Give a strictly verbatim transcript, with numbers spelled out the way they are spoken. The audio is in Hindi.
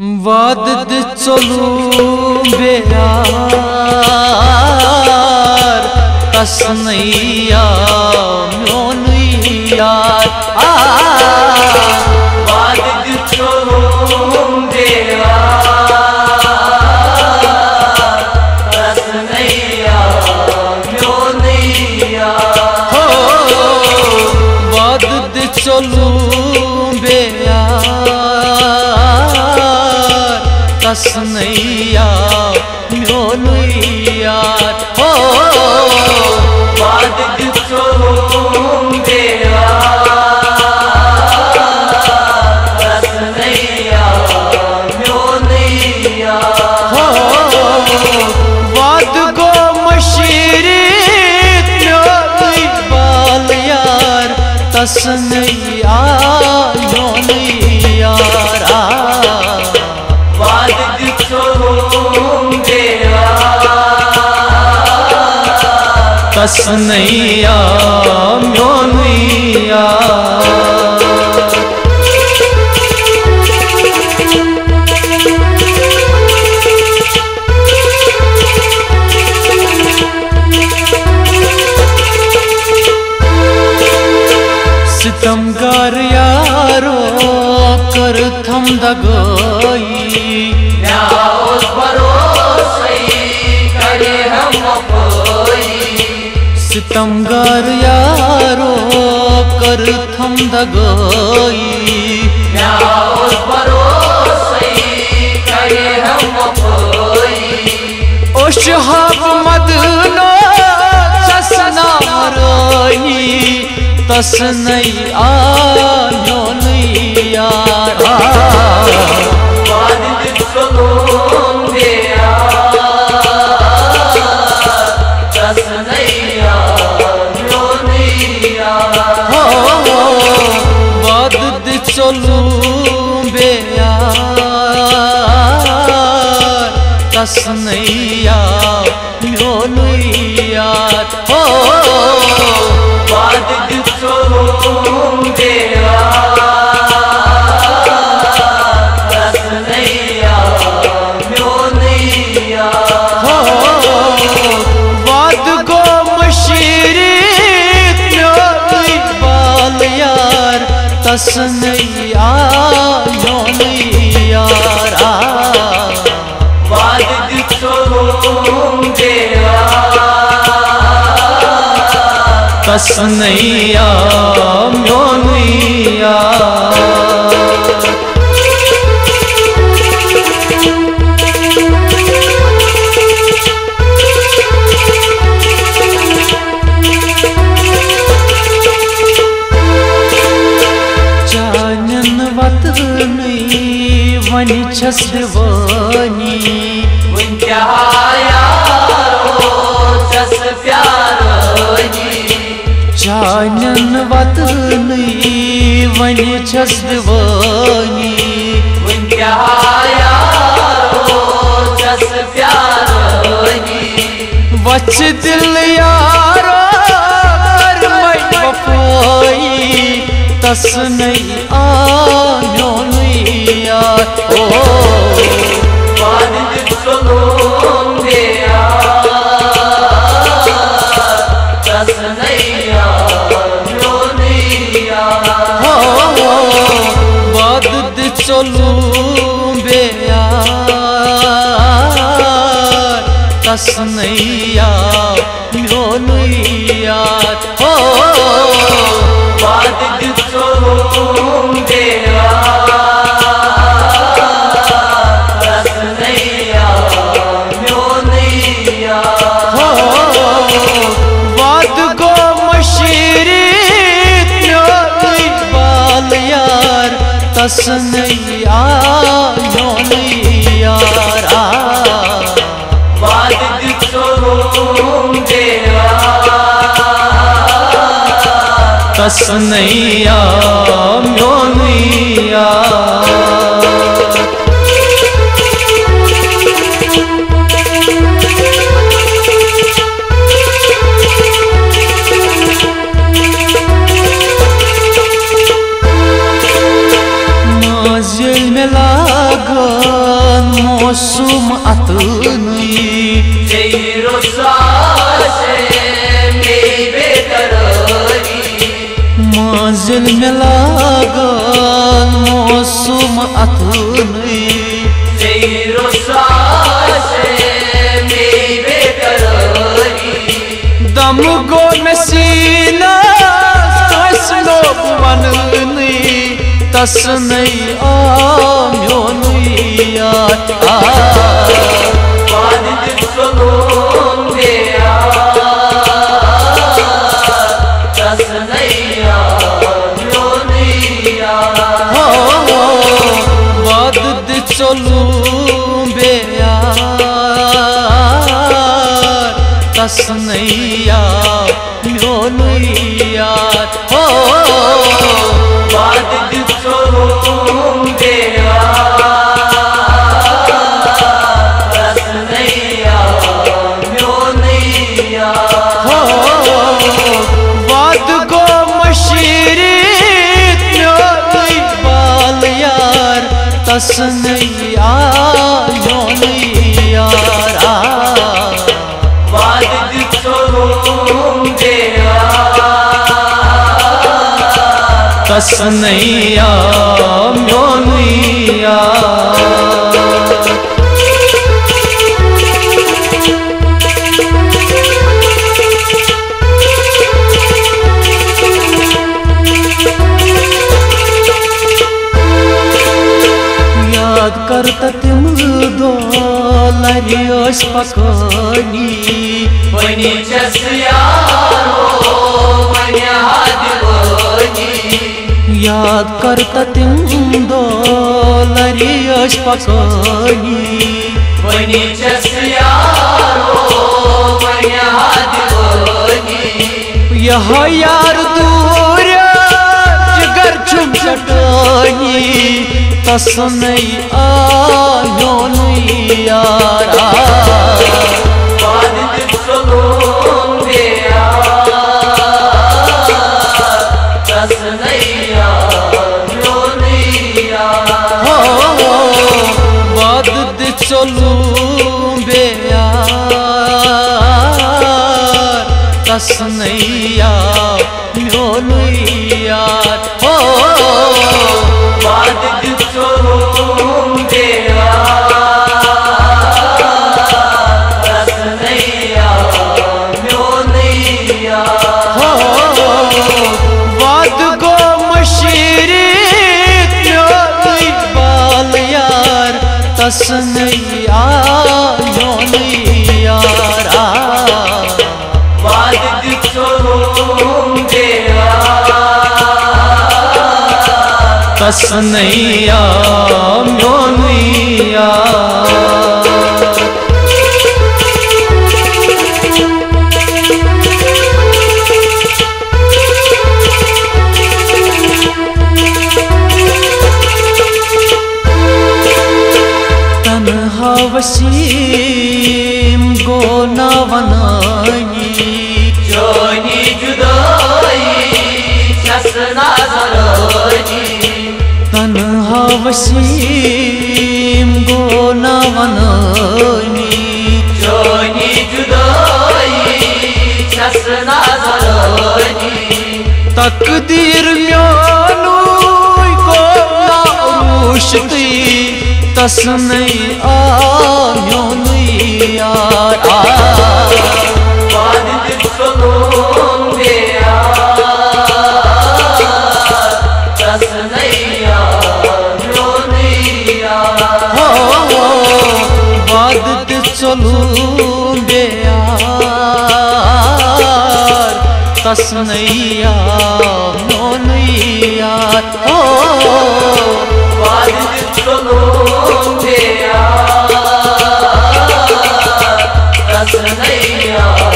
वादी दिथ चोलूं बे यार कस नैया म्यो नैया वादी दिथ चोलूं बे यार कस नैया म्यो नैया हो वादी दिथ चोलूं बे कस नैया म्यो नैया हो वादी दिथ चोलूं बे यार कस नैया म्यो नैया हो वाद गो मशीरीत म्यो बाल यार कस नैया म्यो नैया कस नैया म्यो नैया सितमगार यारो कर थम दगोई सितमगार यारो कर थम दगोई ओशहाब मदनो ससना रोई तस नैया म्यो नैया चोलूं बे यार कस नैया म्यो नैया हो वादी दिथ चोलूं बे यार कस नैया म्यो नैया हो वाद गो मशीरीत म्यो बाल यार कस नैया कस नैया म्यो नैया जानन वतनी वनी छस दीवानी जानन वतनी वनी छस दीवानी वच दिल यारो तस नैया म्यो नैया हो वादी दिथ चोलूं बे यार कस नैया म्यो नैया हो वादी दिथ चोलूं बे यार कस नैया म्यो नैया हो वादी दिथ चोलूं बे यार कस नैया म्यो नैया हो वाद गो मशीरीत म्यो बाल यार कस नैया म्यो नैया वादी दिथ चोलूं बे कस नैया म्यो नैया मंजिल में लागो mosum atni jero saase me betarani manzil milagan mosum atni jero saase me betarani dam ko nasina taslo banni tasnai amyon वादी दिथ चोलुम मेरा तस नैया जोनिया हो वादी दिथ चोलुम मेरा तस नैया जोनिया हो वादी दिथ चोलुम मेरा तस नैया जोनिया वादी दिथ चोलुम मेरा तस नैया जोनिया करता तुम दो लरियोस पकनी बनी जसयारो बन्या दिवनी याद करता तुम दो लरियोस पकनी बनी जसयारो बन्या दिवनी यह यार दूर जिगर छुप चटनी तस नैया जोनिया वादी दिथ चोलुम मेरा तस नैया जोनिया हो वादी दिथ चोलुम मेरा तस नैया जोनिया हो वादी दिथ चोलुम मेरा तस नैया जोनिया हो वाद को मशीरी जोई बाल यार तस नैया जोनिया वादी दिथ चोलुम मेरा तस नैया जोनिया तन्हा वसीम को ना बनाई जोनी जुदाई ससना जराई तन्हा वसीम को ना बनाई जोनी जुदाई ससना जराई तकदीर म्यानु को ना उरुशती तस नैया जोनिया वादी दिथ चोलुम मेरा तस नैया जोनिया हो वादी दिथ चोलुम मेरा तस नैया जोनिया हो वादी दिथ चोलुम तस नैया।